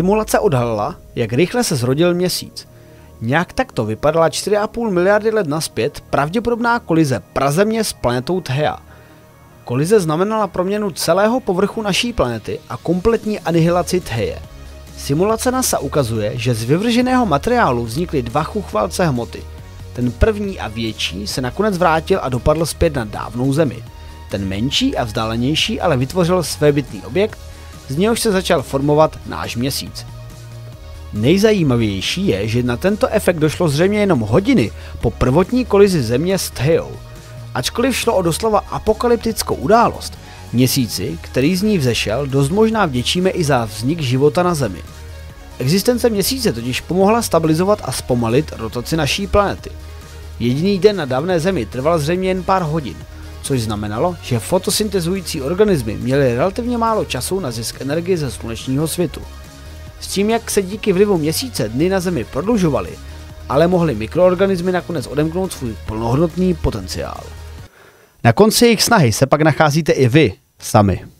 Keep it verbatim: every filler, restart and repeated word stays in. Simulace odhalila, jak rychle se zrodil Měsíc. Nějak takto vypadala čtyři a půl miliardy let nazpět pravděpodobná kolize prazemě s planetou Theia. Kolize znamenala proměnu celého povrchu naší planety a kompletní anihilaci Theie. Simulace NASA ukazuje, že z vyvrženého materiálu vznikly dva chuchvalce hmoty. Ten první a větší se nakonec vrátil a dopadl zpět na dávnou Zemi. Ten menší a vzdálenější ale vytvořil svébytný objekt, z něhož se začal formovat náš Měsíc. Nejzajímavější je, že na tento efekt došlo zřejmě jenom hodiny po prvotní kolizi Země s Theiou. Ačkoliv šlo o doslova apokalyptickou událost, Měsíci, který z ní vzešel, dost možná vděčíme i za vznik života na Zemi. Existence Měsíce totiž pomohla stabilizovat a zpomalit rotaci naší planety. Jediný den na dávné Zemi trval zřejmě jen pár hodin, což znamenalo, že fotosyntezující organismy měly relativně málo času na zisk energie ze slunečního světu. S tím, jak se díky vlivu Měsíce dny na Zemi prodlužovaly, ale mohly mikroorganismy nakonec odemknout svůj plnohodnotný potenciál. Na konci jejich snahy se pak nacházíte i vy sami.